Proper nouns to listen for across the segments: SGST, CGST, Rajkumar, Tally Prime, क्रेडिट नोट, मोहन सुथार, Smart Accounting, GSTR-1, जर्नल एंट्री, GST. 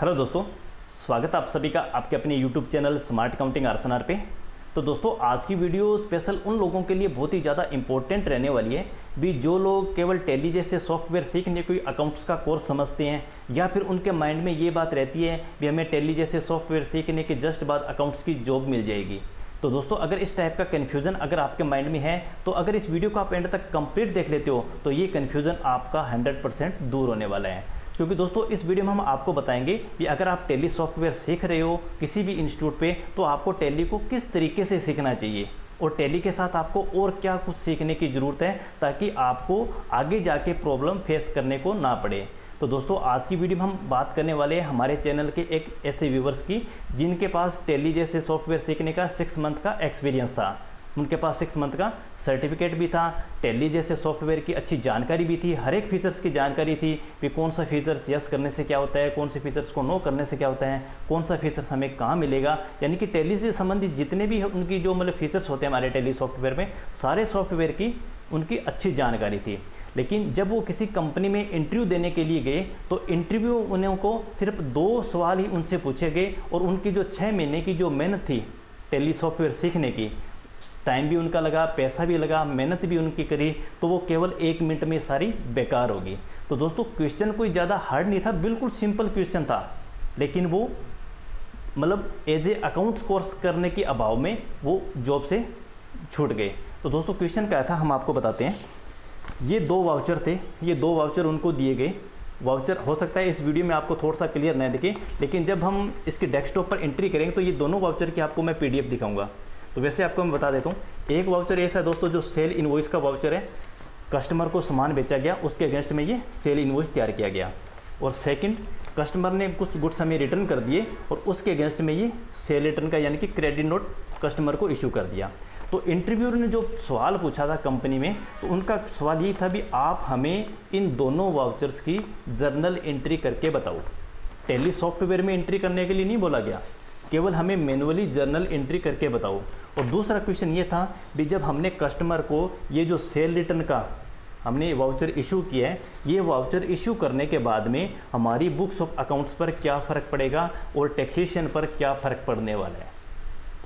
Hello दोस्तों, स्वागत है आप सभी का आपके अपने यूट्यूब चैनल स्मार्ट अकाउंटिंग आरसनार पे। तो दोस्तों आज की वीडियो स्पेशल उन लोगों के लिए बहुत ही ज़्यादा इंपॉर्टेंट रहने वाली है भी जो लोग केवल टैली जैसे सॉफ्टवेयर सीखने कोई अकाउंट्स का कोर्स समझते हैं या फिर उनके माइंड में ये बात रहती है भी हमें टैली जैसे सॉफ्टवेयर सीखने के जस्ट बाद अकाउंट्स की जॉब मिल जाएगी। तो दोस्तों अगर इस टाइप का कन्फ्यूजन अगर आपके माइंड में है तो अगर इस वीडियो को आप एंड तक कंप्लीट देख लेते हो तो ये कन्फ्यूजन आपका 100% दूर होने वाला है, क्योंकि दोस्तों इस वीडियो में हम आपको बताएंगे कि अगर आप टैली सॉफ्टवेयर सीख रहे हो किसी भी इंस्टीट्यूट पे तो आपको टैली को किस तरीके से सीखना चाहिए और टैली के साथ आपको और क्या कुछ सीखने की ज़रूरत है ताकि आपको आगे जाके प्रॉब्लम फेस करने को ना पड़े। तो दोस्तों आज की वीडियो में हम बात करने वाले हैं हमारे चैनल के एक ऐसे व्यूवर्स की जिनके पास टैली जैसे सॉफ्टवेयर सीखने का 6 मंथ का एक्सपीरियंस था, उनके पास 6 मंथ का सर्टिफिकेट भी था, टैली जैसे सॉफ्टवेयर की अच्छी जानकारी भी थी, हर एक फीचर्स की जानकारी थी कि कौन सा फीचर्स यस करने से क्या होता है, कौन से फीचर्स को नो करने से क्या होता है, कौन सा फीचर्स हमें कहाँ मिलेगा, यानी कि टैली से संबंधित जितने भी उनकी जो मतलब फीचर्स होते हैं हमारे टैली सॉफ्टवेयर में, सारे सॉफ्टवेयर की उनकी अच्छी जानकारी थी। लेकिन जब वो किसी कंपनी में इंटरव्यू देने के लिए गए तो इंटरव्यू उनको सिर्फ 2 सवाल ही उनसे पूछे गए और उनकी जो 6 महीने की जो मेहनत थी टैली सॉफ्टवेयर सीखने की, टाइम भी उनका लगा, पैसा भी लगा, मेहनत भी उनकी करी, तो वो केवल 1 मिनट में सारी बेकार होगी। तो दोस्तों क्वेश्चन कोई ज़्यादा हार्ड नहीं था, बिल्कुल सिंपल क्वेश्चन था, लेकिन वो मतलब एज ए अकाउंट्स कोर्स करने के अभाव में वो जॉब से छूट गए। तो दोस्तों क्वेश्चन क्या था हम आपको बताते हैं। ये 2 वाउचर थे, ये 2 वाउचर उनको दिए गए। वाउचर हो सकता है इस वीडियो में आपको थोड़ा सा क्लियर नहीं दिखे, लेकिन जब हम इसके डेस्कटॉप पर एंट्री करेंगे तो ये दोनों वाउचर की आपको मैं PDF दिखाऊंगा। तो वैसे आपको मैं बता देता हूँ, एक वाउचर ऐसा है दोस्तों जो सेल इनवॉइस का वाउचर है, कस्टमर को सामान बेचा गया उसके अगेंस्ट में ये सेल इनवॉइस तैयार किया गया, और सेकंड कस्टमर ने कुछ गुड्स हमें रिटर्न कर दिए और उसके अगेंस्ट में ये सेल रिटर्न का यानी कि क्रेडिट नोट कस्टमर को इशू कर दिया। तो इंटरव्यूअर ने जो सवाल पूछा था कंपनी में, तो उनका सवाल ये था भी आप हमें इन दोनों वाउचर्स की जर्नल एंट्री करके बताओ। टैली सॉफ्टवेयर में एंट्री करने के लिए नहीं बोला गया, केवल हमें मैनुअली जर्नल एंट्री करके बताओ। और दूसरा क्वेश्चन ये था भी जब हमने कस्टमर को ये जो सेल रिटर्न का हमने वाउचर इशू किया है, ये वाउचर इशू करने के बाद में हमारी बुक्स ऑफ अकाउंट्स पर क्या फ़र्क पड़ेगा और टैक्सेशन पर क्या फ़र्क पड़ने वाला है।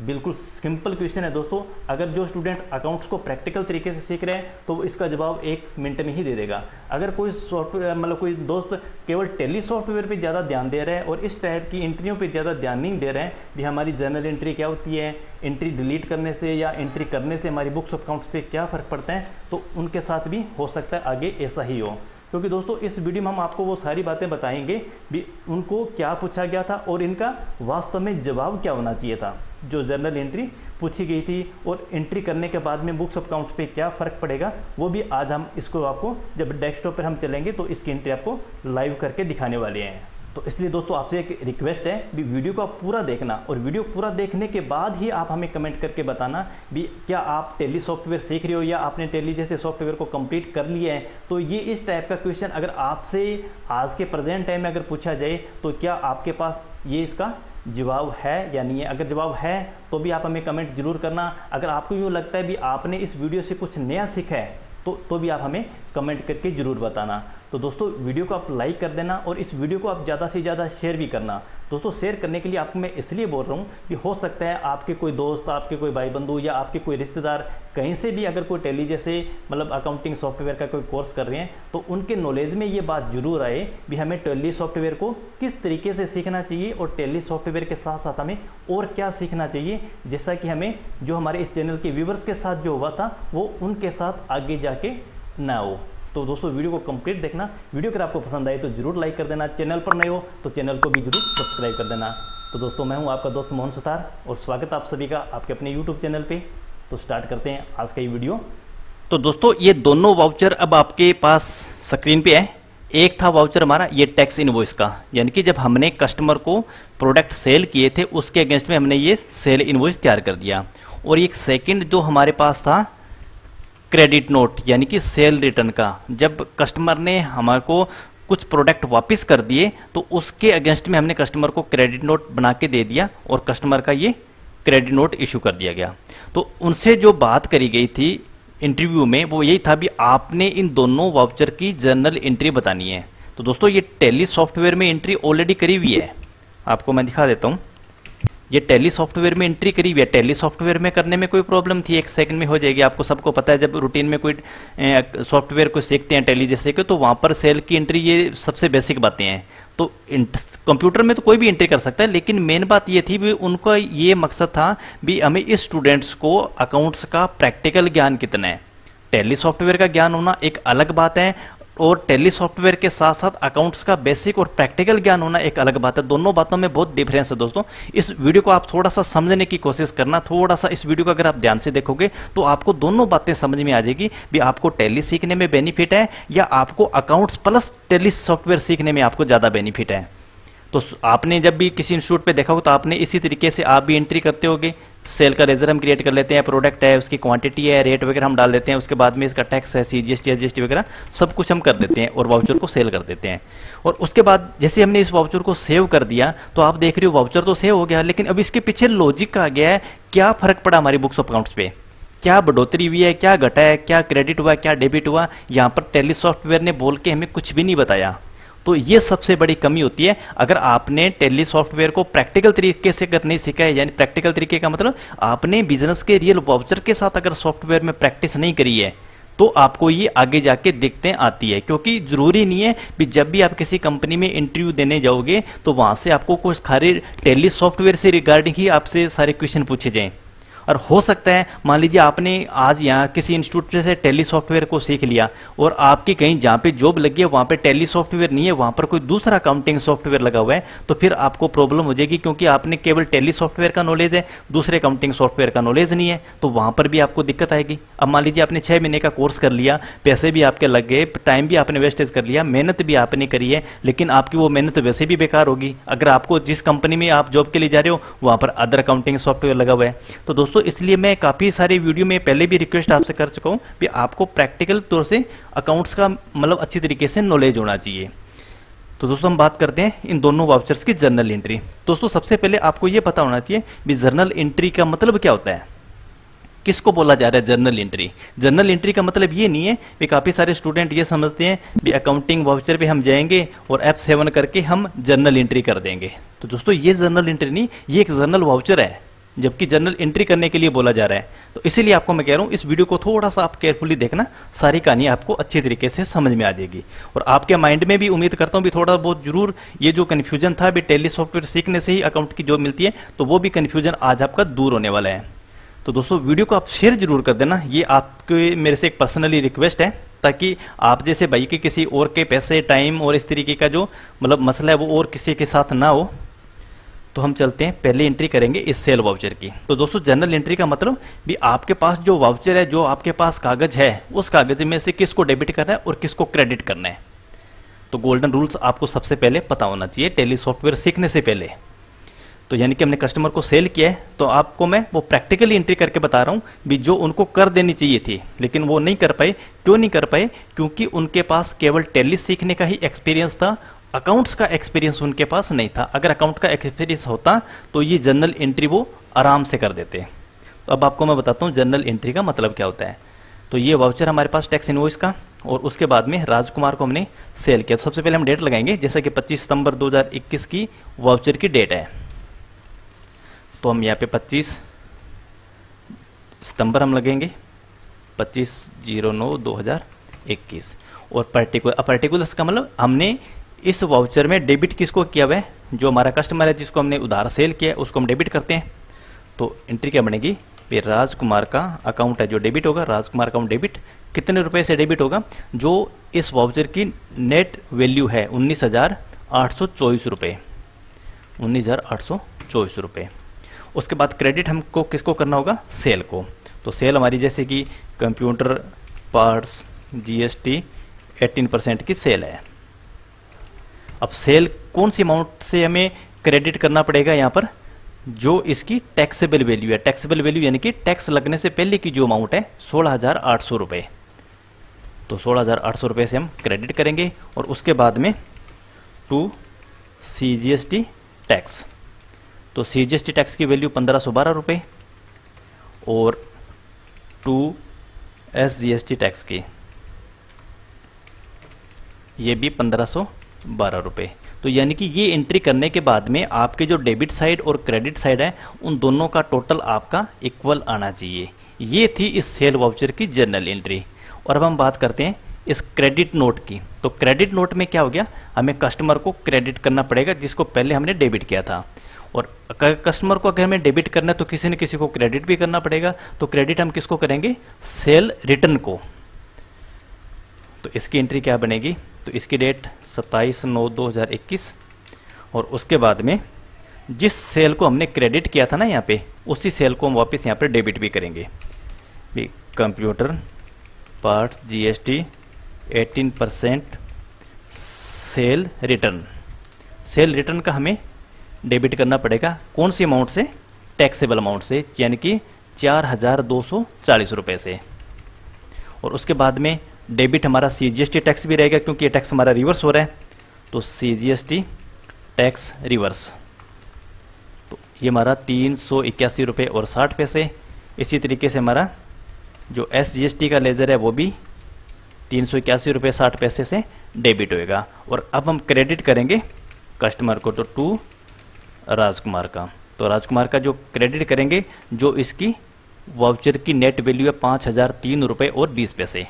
बिल्कुल सिंपल क्वेश्चन है दोस्तों, अगर जो स्टूडेंट अकाउंट्स को प्रैक्टिकल तरीके से सीख रहे हैं तो इसका जवाब 1 मिनट में ही दे देगा। अगर कोई सॉफ्टवेयर मतलब कोई दोस्त केवल टैली सॉफ्टवेयर पे ज़्यादा ध्यान दे रहा है और इस टाइप की एंट्रियों पे ज़्यादा ध्यान नहीं दे रहे हैं कि हमारी जर्नल एंट्री क्या होती है, एंट्री डिलीट करने से या एंट्री करने से हमारी बुक्स ऑफ अकाउंट्स पर क्या फ़र्क पड़ता है, तो उनके साथ भी हो सकता है आगे ऐसा ही हो। क्योंकि दोस्तों इस वीडियो में हम आपको वो सारी बातें बताएंगे भी उनको क्या पूछा गया था और इनका वास्तव में जवाब क्या होना चाहिए था जो जर्नल एंट्री पूछी गई थी, और एंट्री करने के बाद में बुक्स ऑफ अकाउंट्स पे क्या फ़र्क पड़ेगा वो भी आज हम इसको आपको जब डेस्कटॉप पर हम चलेंगे तो इसकी एंट्री आपको लाइव करके दिखाने वाले हैं। तो इसलिए दोस्तों आपसे एक रिक्वेस्ट है भी वीडियो को आप पूरा देखना, और वीडियो पूरा देखने के बाद ही आप हमें कमेंट करके बताना भी क्या आप टैली सॉफ्टवेयर सीख रहे हो या आपने टैली जैसे सॉफ्टवेयर को कंप्लीट कर लिया है। तो ये इस टाइप का क्वेश्चन अगर आपसे आज के प्रेजेंट टाइम में अगर पूछा जाए तो क्या आपके पास ये इसका जवाब है या नहीं है। अगर जवाब है तो भी आप हमें कमेंट जरूर करना। अगर आपको यूँ लगता है भी आपने इस वीडियो से कुछ नया सीखा है तो भी आप हमें कमेंट करके ज़रूर बताना। तो दोस्तों वीडियो को आप लाइक कर देना और इस वीडियो को आप ज़्यादा से ज़्यादा शेयर भी करना। दोस्तों शेयर करने के लिए आपको मैं इसलिए बोल रहा हूँ कि हो सकता है आपके कोई दोस्त, आपके कोई भाई बंधु या आपके कोई रिश्तेदार कहीं से भी अगर कोई टैली जैसे मतलब अकाउंटिंग सॉफ्टवेयर का कोई कोर्स कर रहे हैं तो उनके नॉलेज में ये बात जरूर आए भी हमें टैली सॉफ्टवेयर को किस तरीके से सीखना चाहिए और टैली सॉफ्टवेयर के साथ साथ हमें और क्या सीखना चाहिए, जैसा कि हमें जो हमारे इस चैनल के व्यूवर्स के साथ जो हुआ था वो उनके साथ आगे जाके ना हो। तो दोस्तों वीडियो को कंप्लीट देखना, वीडियो अगर आपको पसंद आए तो जरूर लाइक कर देना, चैनल पर नए हो तो चैनल को भी जरूर सब्सक्राइब कर देना। तो दोस्तों मैं हूं आपका दोस्त मोहन सुथार और स्वागत है आप सभी का आपके अपने यूट्यूब चैनल पे। तो स्टार्ट करते हैं आज का ये वीडियो। तो दोस्तों ये दोनों वाउचर अब आपके पास स्क्रीन पे है। एक था वाउचर हमारा ये टैक्स इनवॉइस का, यानी कि जब हमने कस्टमर को प्रोडक्ट सेल किए थे उसके अगेंस्ट में हमने ये सेल इनवॉइस तैयार कर दिया, और एक सेकेंड जो हमारे पास था क्रेडिट नोट यानी कि सेल रिटर्न का, जब कस्टमर ने हमारे को कुछ प्रोडक्ट वापस कर दिए तो उसके अगेंस्ट में हमने कस्टमर को क्रेडिट नोट बना के दे दिया और कस्टमर का ये क्रेडिट नोट इशू कर दिया गया। तो उनसे जो बात करी गई थी इंटरव्यू में वो यही था भी आपने इन दोनों वाउचर की जर्नल एंट्री बतानी है। तो दोस्तों ये टैली सॉफ्टवेयर में एंट्री ऑलरेडी करी हुई है, आपको मैं दिखा देता हूँ। ये टैली सॉफ्टवेयर में एंट्री करी हुई है। टैली सॉफ्टवेयर में करने में कोई प्रॉब्लम थी, एक सेकंड में हो जाएगी। आपको सबको पता है जब रूटीन में कोई सॉफ्टवेयर को सीखते हैं टैली जैसे कि, तो वहाँ पर सेल की एंट्री ये सबसे बेसिक बातें हैं। तो कंप्यूटर में तो कोई भी एंट्री कर सकता है, लेकिन मेन बात ये थी भी उनका ये मकसद था भी हमें इस स्टूडेंट्स को अकाउंट्स का प्रैक्टिकल ज्ञान कितना है। टैली सॉफ्टवेयर का ज्ञान होना एक अलग बात है और टैली सॉफ्टवेयर के साथ साथ अकाउंट्स का बेसिक और प्रैक्टिकल ज्ञान होना एक अलग बात है। दोनों बातों में बहुत डिफरेंस है दोस्तों। इस वीडियो को आप थोड़ा सा समझने की कोशिश करना, थोड़ा सा इस वीडियो को अगर आप ध्यान से देखोगे तो आपको दोनों बातें समझ में आ जाएगी भी आपको टैली सीखने में बेनिफिट है या आपको अकाउंट्स प्लस टैली सॉफ्टवेयर सीखने में आपको ज़्यादा बेनिफिट है। तो आपने जब भी किसी इंस्टीट्यूट पे देखा हो तो आपने इसी तरीके से आप भी एंट्री करते होगे। सेल का लेजर हम क्रिएट कर लेते हैं, प्रोडक्ट है, उसकी क्वांटिटी है, रेट वगैरह हम डाल देते हैं, उसके बाद में इसका टैक्स है, सीजीएसटी, एसजीएसटी वगैरह सब कुछ हम कर देते हैं और वाउचर को सेल कर देते हैं। और उसके बाद जैसे हमने इस वाउचर को सेव कर दिया तो आप देख रहे हो वाउचर तो सेव हो गया, लेकिन अब इसके पीछे लॉजिक आ गया है क्या फ़र्क पड़ा हमारी बुक्स ऑफ अकाउंट्स पे, क्या बढ़ोतरी हुई है, क्या घटा है, क्या क्रेडिट हुआ, क्या डेबिट हुआ। यहाँ पर टैली सॉफ्टवेयर ने बोल के हमें कुछ भी नहीं बताया। तो ये सबसे बड़ी कमी होती है। अगर आपने टैली सॉफ्टवेयर को प्रैक्टिकल तरीके से अगर नहीं सीखा है, यानी प्रैक्टिकल तरीके का मतलब आपने बिजनेस के रियल वाउचर के साथ अगर सॉफ्टवेयर में प्रैक्टिस नहीं करी है तो आपको ये आगे जाके दिक्कतें आती है। क्योंकि ज़रूरी नहीं है कि जब भी आप किसी कंपनी में इंटरव्यू देने जाओगे तो वहाँ से आपको कुछ खाली टैली सॉफ्टवेयर से रिगार्डिंग ही आपसे सारे क्वेश्चन पूछे जाएँ। और हो सकता है मान लीजिए आपने आज यहाँ किसी इंस्टीट्यूट से टैली सॉफ्टवेयर को सीख लिया और आपकी कहीं जहाँ पे जॉब लगी है वहाँ पे टैली सॉफ्टवेयर नहीं है, वहाँ पर कोई दूसरा अकाउंटिंग सॉफ्टवेयर लगा हुआ है, तो फिर आपको प्रॉब्लम हो जाएगी क्योंकि आपने केवल टैली सॉफ्टवेयर का नॉलेज है, दूसरे अकाउंटिंग सॉफ्टवेयर का नॉलेज नहीं है, तो वहाँ पर भी आपको दिक्कत आएगी। अब मान लीजिए आपने 6 महीने का कोर्स कर लिया, पैसे भी आपके लग गए, टाइम भी आपने वेस्टेज कर लिया, मेहनत भी आपने करी है, लेकिन आपकी वो मेहनत वैसे भी बेकार होगी। अगर आपको जिस कंपनी में आप जॉब के लिए जा रहे हो वहाँ पर अदर अकाउंटिंग सॉफ्टवेयर लगा हुआ है। तो तो इसलिए मैं काफ़ी सारे वीडियो में पहले भी रिक्वेस्ट आपसे कर चुका हूँ कि आपको प्रैक्टिकल तौर से अकाउंट्स का मतलब अच्छी तरीके से नॉलेज होना चाहिए। तो दोस्तों हम बात करते हैं इन दोनों वाउचर्स की जर्नल एंट्री। दोस्तों सबसे पहले आपको ये पता होना चाहिए कि जर्नल एंट्री का मतलब क्या होता है, किसको बोला जा रहा है जर्नल एंट्री। जर्नल एंट्री का मतलब ये नहीं है कि काफ़ी सारे स्टूडेंट ये समझते हैं कि अकाउंटिंग वाउचर पे हम जाएंगे और F7 करके हम जर्नल एंट्री कर देंगे। तो दोस्तों ये जर्नल एंट्री नहीं, ये एक जर्नल वाउचर है, जबकि जर्नल एंट्री करने के लिए बोला जा रहा है। तो इसीलिए आपको मैं कह रहा हूँ इस वीडियो को थोड़ा सा आप केयरफुली देखना, सारी कहानी आपको अच्छे तरीके से समझ में आ जाएगी। और आपके माइंड में भी उम्मीद करता हूँ भी थोड़ा बहुत जरूर ये जो कन्फ्यूजन था भी टैली सॉफ्टवेयर सीखने से ही अकाउंट की जॉब मिलती है, तो वो भी कन्फ्यूजन आज आपका दूर होने वाला है। तो दोस्तों वीडियो को आप शेयर जरूर कर देना, ये आपके मेरे से एक पर्सनली रिक्वेस्ट है, ताकि आप जैसे भाई के किसी और के पैसे, टाइम और इस तरीके का जो मतलब मसला है वो और किसी के साथ ना हो। तो हम चलते हैं, पहले एंट्री करेंगे इस सेल वाउचर की। तो दोस्तों जर्नल एंट्री का मतलब भी आपके पास जो वाउचर है, जो आपके पास कागज़ है, उस कागज़ में से किसको डेबिट करना है और किसको क्रेडिट करना है। तो गोल्डन रूल्स आपको सबसे पहले पता होना चाहिए टैली सॉफ्टवेयर सीखने से पहले। तो यानी कि हमने कस्टमर को सेल किया है तो आपको मैं वो प्रैक्टिकली एंट्री करके बता रहा हूँ भी जो उनको कर देनी चाहिए थी लेकिन वो नहीं कर पाए। क्यों नहीं कर पाए? क्योंकि उनके पास केवल टैली सीखने का ही एक्सपीरियंस था, अकाउंट्स का एक्सपीरियंस उनके पास नहीं था। अगर अकाउंट का एक्सपीरियंस होता तो ये जर्नल एंट्री वो आराम से कर देते। तो अब आपको मैं बताता हूँ जर्नल एंट्री का मतलब क्या होता है। तो ये वाउचर हमारे पास टैक्स इनवॉइस का, और उसके बाद में राजकुमार को हमने सेल किया। तो सबसे पहले हम डेट लगाएंगे, जैसा कि 25 सितंबर 2021 की वाउचर की डेट है। तो हम यहाँ पे 25 सितंबर हम लगेंगे, 25/09/2021। और पर्टिकुलर्स का मतलब हमने इस वाउचर में डेबिट किसको किया हुआ है, जो हमारा कस्टमर है जिसको हमने उधार सेल किया है उसको हम डेबिट करते हैं। तो एंट्री क्या बनेगी? ये राजकुमार का अकाउंट है जो डेबिट होगा, राजकुमार अकाउंट डेबिट। कितने रुपए से डेबिट होगा? जो इस वाउचर की नेट वैल्यू है 19,824 रुपये, 19,824 रुपये। उसके बाद क्रेडिट हमको किसको करना होगा? सेल को। तो सेल हमारी जैसे कि कंप्यूटर पार्ट्स GST 18% की सेल है। अब सेल कौन सी अमाउंट से हमें क्रेडिट करना पड़ेगा? यहाँ पर जो इसकी टैक्सेबल वैल्यू है, टैक्सेबल वैल्यू यानी कि टैक्स लगने से पहले की जो अमाउंट है 16,800 रुपये। तो 16,800 रुपये से हम क्रेडिट करेंगे। और उसके बाद में टू CGST टैक्स, तो CGST टैक्स की वैल्यू 1,512 रुपये, और टू SGST टैक्स की ये भी 1,512 रुपये। तो यानी कि ये एंट्री करने के बाद में आपके जो डेबिट साइड और क्रेडिट साइड है उन दोनों का टोटल आपका इक्वल आना चाहिए। ये थी इस सेल वाउचर की जर्नल एंट्री। और अब हम बात करते हैं इस क्रेडिट नोट की। तो क्रेडिट नोट में क्या हो गया, हमें कस्टमर को क्रेडिट करना पड़ेगा जिसको पहले हमने डेबिट किया था। और कस्टमर को अगर हमें डेबिट करना है तो किसी न किसी को क्रेडिट भी करना पड़ेगा। तो क्रेडिट हम किसको करेंगे, सेल रिटर्न को। तो इसकी एंट्री क्या बनेगी, तो इसकी डेट 27/9/2021 और उसके बाद में जिस सेल को हमने क्रेडिट किया था ना यहाँ पे, उसी सेल को हम वापस यहाँ पे डेबिट भी करेंगे। भी computer parts GST 18% sale return, sale return का हमें डेबिट करना पड़ेगा। कौन सी अमाउंट से, टैक्सेबल अमाउंट से, यानी कि 4,240 रुपये से। और उसके बाद में डेबिट हमारा सीजीएसटी टैक्स भी रहेगा क्योंकि ये टैक्स हमारा रिवर्स हो रहा है। तो सीजीएसटी टैक्स रिवर्स, तो ये हमारा 381 रुपये और 60 पैसे। इसी तरीके से हमारा जो एसजीएसटी का लेजर है वो भी 381 रुपये 60 पैसे से डेबिट होएगा। और अब हम क्रेडिट करेंगे कस्टमर को, तो टू राजकुमार का। तो राजकुमार का जो क्रेडिट करेंगे, जो इसकी वाउचर की नेट वैल्यू है 5,003 रुपये और 20 पैसे।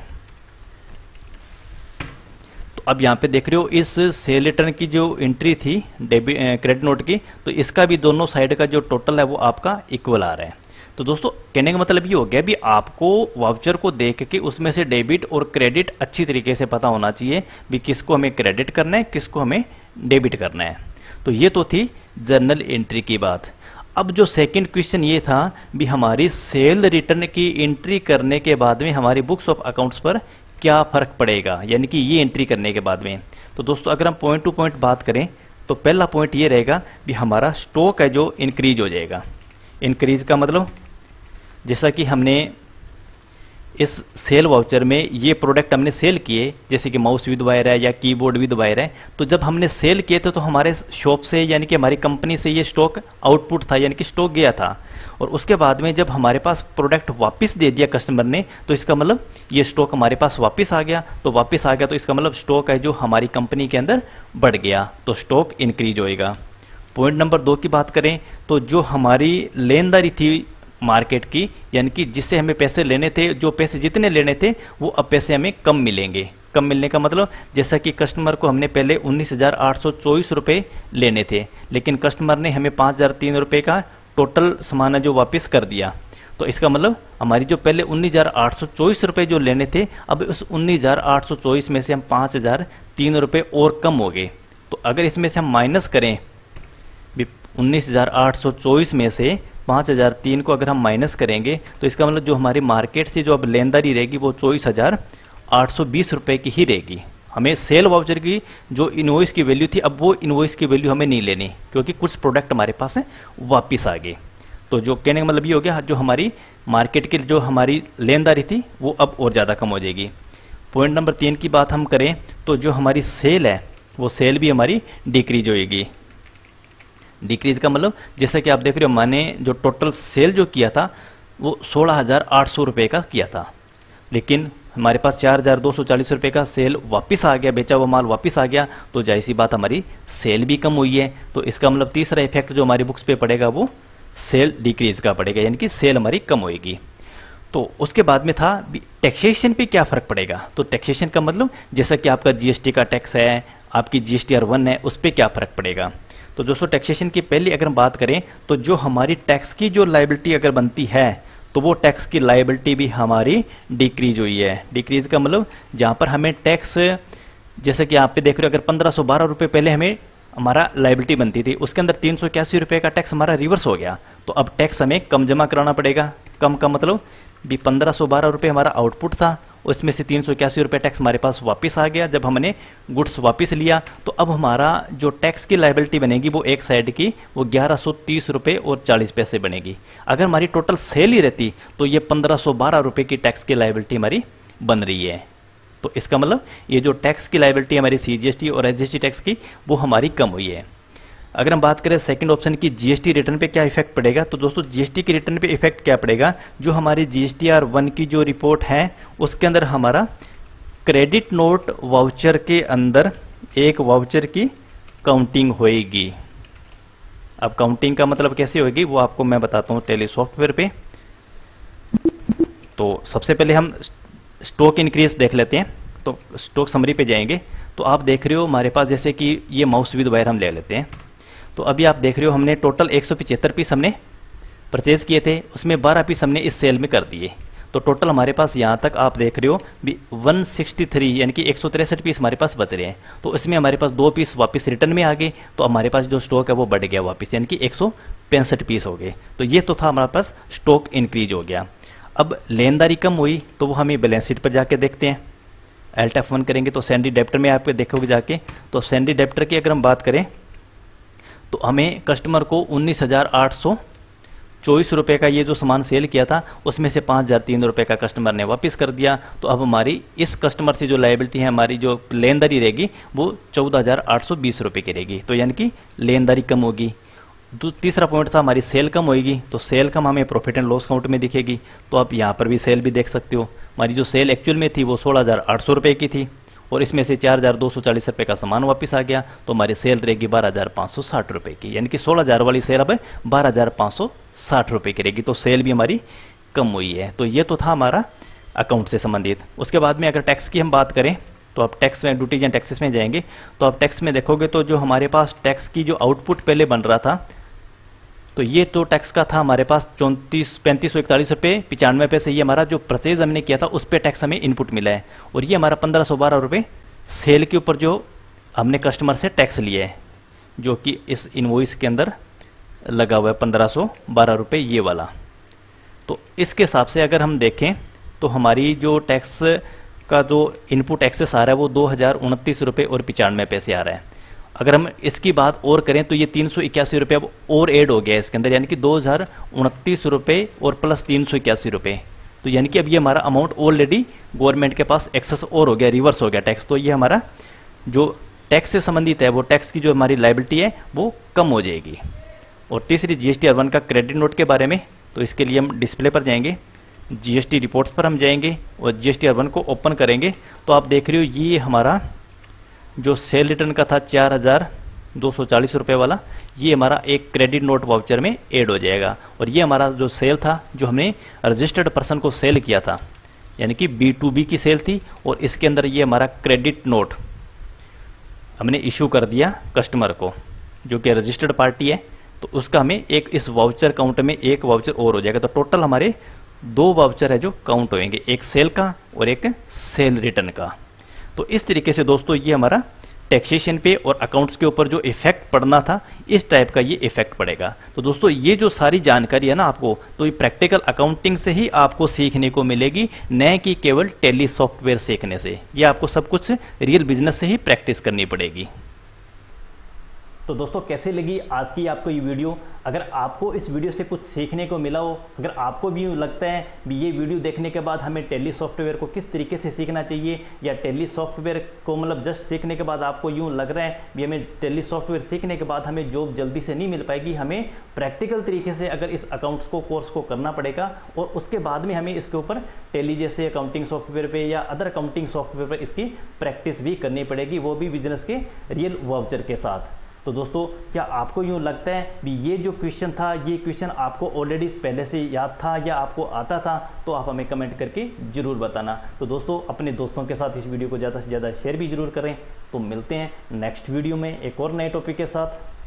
तो अब यहाँ पे देख रहे हो इस सेल रिटर्न की जो एंट्री थी क्रेडिट नोट की, तो इसका भी दोनों साइड का जो टोटल है वो आपका इक्वल आ रहा है। तो दोस्तों कहने का मतलब ये हो गया भी आपको वाउचर को देख के उसमें से डेबिट और क्रेडिट अच्छी तरीके से पता होना चाहिए भी किसको हमें क्रेडिट करना है, किसको हमें डेबिट करना है। तो ये तो थी जर्नल एंट्री की बात। अब जो सेकंड क्वेश्चन ये था भी हमारी सेल रिटर्न की एंट्री करने के बाद में हमारी बुक्स ऑफ अकाउंट्स पर क्या फ़र्क पड़ेगा, यानी कि ये एंट्री करने के बाद में। तो दोस्तों अगर हम पॉइंट टू पॉइंट बात करें तो पहला पॉइंट ये रहेगा भी हमारा स्टॉक है जो इंक्रीज हो जाएगा। इंक्रीज का मतलब जैसा कि हमने इस सेल वाउचर में ये प्रोडक्ट हमने सेल किए, जैसे कि माउस विद वायर है या कीबोर्ड विद वायर है, तो जब हमने सेल किए थे तो हमारे शॉप से यानी कि हमारी कंपनी से ये स्टॉक आउटपुट था, यानी कि स्टॉक गया था। और उसके बाद में जब हमारे पास प्रोडक्ट वापस दे दिया कस्टमर ने, तो इसका मतलब ये स्टॉक हमारे पास वापस आ गया। तो वापस आ गया तो इसका मतलब स्टॉक है जो हमारी कंपनी के अंदर बढ़ गया, तो स्टॉक इंक्रीज होएगा। पॉइंट नंबर 2 की बात करें तो जो हमारी लेनदारी थी मार्केट की, यानी कि जिससे हमें पैसे लेने थे, जो पैसे जितने लेने थे वो अब पैसे हमें कम मिलेंगे। कम मिलने का मतलब जैसा कि कस्टमर को हमने पहले 19,824 रुपये लेने थे, लेकिन कस्टमर ने हमें 5,003 रुपये का टोटल सामान जो वापस कर दिया। तो इसका मतलब हमारी जो पहले 19,824 रुपये जो लेने थे, अब उस 19,824 में से हम 5,003 रुपये और कम हो गए। तो अगर इसमें से हम माइनस करें 19,824 में से 5,003 को अगर हम माइनस करेंगे तो इसका मतलब जो हमारी मार्केट से जो अब लेनदारी रहेगी वो 24,820 रुपये की ही रहेगी। हमें सेल वाउचर की जो इनवॉइस की वैल्यू थी, अब वो इनवॉइस की वैल्यू हमें नहीं लेनी क्योंकि कुछ प्रोडक्ट हमारे पास हैं वापस आ गए। तो जो कहने का मतलब ये हो गया जो हमारी मार्केट की जो हमारी लेनदारी थी वो अब और ज़्यादा कम हो जाएगी। पॉइंट नंबर 3 की बात हम करें तो जो हमारी सेल है वो सेल भी हमारी डिक्रीज होएगी। डिक्रीज का मतलब जैसा कि आप देख रहे हो मैंने जो टोटल सेल जो किया था वो 16,800 रुपये का किया था, लेकिन हमारे पास 4,240 रुपये का सेल वापस आ गया, बेचा हुआ माल वापस आ गया, तो जाहिर सी बात हमारी सेल भी कम हुई है। तो इसका मतलब तीसरा इफेक्ट जो हमारी बुक्स पे पड़ेगा वो सेल डिक्रीज का पड़ेगा, यानी कि सेल हमारी कम होएगी। तो उसके बाद में था टैक्सेशन पे क्या फ़र्क पड़ेगा। तो टैक्सेशन का मतलब जैसा कि आपका जीएसटी का टैक्स है, आपकी GSTR-1 है, उस पर क्या फ़र्क पड़ेगा। तो दोस्तों टैक्सेशन की पहली अगर हम बात करें तो जो हमारी टैक्स की जो लायबिलिटी अगर बनती है तो वो टैक्स की लायबिलिटी भी हमारी डिक्रीज हुई है। डिक्रीज का मतलब जहाँ पर हमें टैक्स, जैसे कि आप पे देख रहे हो, अगर 1,512 रुपये पहले हमें हमारा लायबिलिटी बनती थी, उसके अंदर 381 रुपये का टैक्स हमारा रिवर्स हो गया। तो अब टैक्स हमें कम जमा कराना पड़ेगा। कम का मतलब भी 1,512 रुपये हमारा आउटपुट था, उसमें से 381 रुपये टैक्स हमारे पास वापस आ गया जब हमने गुड्स वापस लिया। तो अब हमारा जो टैक्स की लायबिलिटी बनेगी वो एक साइड की वो 1,130 रुपये और 40 पैसे बनेगी। अगर हमारी टोटल सेल ही रहती तो ये 1,512 रुपये की टैक्स की लायबिलिटी हमारी बन रही है। तो इसका मतलब ये जो टैक्स की लायबिलिटी हमारी CGST और SGST टैक्स की वो हमारी कम हुई है। अगर हम बात करें सेकंड ऑप्शन की जीएसटी रिटर्न पे क्या इफेक्ट पड़ेगा, तो दोस्तों जीएसटी की रिटर्न पे इफेक्ट क्या पड़ेगा, जो हमारी GSTR-1 की जो रिपोर्ट है उसके अंदर हमारा क्रेडिट नोट वाउचर के अंदर एक वाउचर की काउंटिंग होएगी। अब काउंटिंग का मतलब कैसे होएगी वो आपको मैं बताता हूँ टैली सॉफ्टवेयर पे। तो सबसे पहले हम स्टॉक इंक्रीज देख लेते हैं। तो स्टॉक समरी पे जाएंगे तो आप देख रहे हो हमारे पास जैसे कि ये माउस विद वायर हम ले लेते हैं। तो अभी आप देख रहे हो हमने टोटल 175 पीस हमने परचेज़ किए थे, उसमें 12 पीस हमने इस सेल में कर दिए। तो टोटल हमारे पास यहाँ तक आप देख रहे हो भी 163 यानी कि 163 पीस हमारे पास बच रहे हैं। तो इसमें हमारे पास 2 पीस वापस रिटर्न में आ गए, तो हमारे पास जो स्टॉक है वो बढ़ गया वापस, यानी कि 165 पीस हो गए। तो ये तो था हमारे पास स्टॉक इंक्रीज हो गया। अब लेनदारी कम हुई तो वो हमें बैलेंस शीट पर जाके देखते हैं। Alt F1 करेंगे तो सैंडी डेप्टर में आप देखोगे जाके। तो सैंडी डेप्टर की अगर हम बात करें तो हमें कस्टमर को 19,824 रुपये का ये जो सामान सेल किया था उसमें से 5,003 रुपये का कस्टमर ने वापस कर दिया। तो अब हमारी इस कस्टमर से जो लायबिलिटी है, हमारी जो लेनदारी रहेगी वो 14,820 रुपये की रहेगी। तो यानी कि लेनदारी कम होगी। तीसरा पॉइंट था हमारी सेल कम होगी, तो सेल कम हमें प्रॉफिट एंड लॉस अकाउंट में दिखेगी। तो आप यहाँ पर भी सेल भी देख सकते हो। हमारी जो सेल एक्चुअल में थी वो 16,800 रुपये की थी और इसमें से 4,240 रुपये का सामान वापस आ गया, तो हमारी सेल रहेगी 12,560 रुपये की, यानी कि 16,000 वाली सेल अब 12,560 रुपये की रहेगी। तो सेल भी हमारी कम हुई है। तो ये तो था हमारा अकाउंट से संबंधित। उसके बाद में अगर टैक्स की हम बात करें तो आप टैक्स में ड्यूटीज एंड टैक्सेस में जाएंगे तो आप टैक्स में देखोगे तो जो हमारे पास टैक्स की जो आउटपुट पहले बन रहा था तो ये तो टैक्स का था हमारे पास 3541 रुपये 95 पैसे। ये हमारा जो परचेज हमने किया था उस पर टैक्स हमें इनपुट मिला है और ये हमारा 1512 रुपये सेल के ऊपर जो हमने कस्टमर से टैक्स लिया है जो कि इस इन्वॉइस के अंदर लगा हुआ है 1512 रुपये ये वाला। तो इसके हिसाब से अगर हम देखें तो हमारी जो टैक्स का जो इनपुट एक्सेस आ रहा है वो 2,029 रुपये और 95 पैसे आ रहा है। अगर हम इसकी बात और करें तो ये 381 रुपये अब और ऐड हो गया है इसके अंदर, यानी कि 2,029 रुपये और प्लस 381 रुपये। तो यानी कि अब ये हमारा अमाउंट ऑलरेडी गवर्नमेंट के पास एक्सेस और हो गया, रिवर्स हो गया टैक्स। तो ये हमारा जो टैक्स से संबंधित है वो टैक्स की जो हमारी लायबिलिटी है वो कम हो जाएगी। और तीसरी GSTR-1 का क्रेडिट नोट के बारे में, तो इसके लिए हम डिस्प्ले पर जाएंगे, GST रिपोर्ट्स पर हम जाएंगे और GSTR-1 को ओपन करेंगे। तो आप देख रहे हो ये हमारा जो सेल रिटर्न का था 4,240 रुपये वाला, ये हमारा एक क्रेडिट नोट वाउचर में ऐड हो जाएगा। और ये हमारा जो सेल था जो हमने रजिस्टर्ड पर्सन को सेल किया था, यानी कि B2B की सेल थी और इसके अंदर ये हमारा क्रेडिट नोट हमने इशू कर दिया कस्टमर को जो कि रजिस्टर्ड पार्टी है। तो उसका हमें एक इस वाउचर काउंट में एक वाउचर और हो जाएगा। तो टोटल हमारे 2 वाउचर है जो काउंट होएंगे, एक सेल का और एक सेल रिटर्न का। तो इस तरीके से दोस्तों ये हमारा टैक्सेशन पे और अकाउंट्स के ऊपर जो इफेक्ट पड़ना था इस टाइप का ये इफेक्ट पड़ेगा। तो दोस्तों ये जो सारी जानकारी है ना आपको, तो ये प्रैक्टिकल अकाउंटिंग से ही आपको सीखने को मिलेगी, न कि केवल टैली सॉफ्टवेयर सीखने से। ये आपको सब कुछ रियल बिजनेस से ही प्रैक्टिस करनी पड़ेगी। तो दोस्तों कैसे लगी आज की आपको ये वीडियो? अगर आपको इस वीडियो से कुछ सीखने को मिला हो, अगर आपको भी लगता है कि ये वीडियो देखने के बाद हमें टैली सॉफ्टवेयर को किस तरीके से सीखना चाहिए, या टैली सॉफ्टवेयर को मतलब जस्ट सीखने के बाद आपको यूँ लग रहा है कि हमें टैली सॉफ्टवेयर सीखने के बाद हमें जॉब जल्दी से नहीं मिल पाएगी, हमें प्रैक्टिकल तरीके से अगर इस अकाउंट्स को कोर्स को करना पड़ेगा और उसके बाद में हमें इसके ऊपर टैली जैसे अकाउंटिंग सॉफ्टवेयर पर या अदर अकाउंटिंग सॉफ्टवेयर पर इसकी प्रैक्टिस भी करनी पड़ेगी, वो भी बिजनेस के रियल वाउचर के साथ। तो दोस्तों क्या आपको यूँ लगता है कि ये जो क्वेश्चन था ये क्वेश्चन आपको ऑलरेडी पहले से याद था या आपको आता था? तो आप हमें कमेंट करके ज़रूर बताना। तो दोस्तों अपने दोस्तों के साथ इस वीडियो को ज़्यादा से ज़्यादा शेयर भी ज़रूर करें। तो मिलते हैं नेक्स्ट वीडियो में एक और नए टॉपिक के साथ।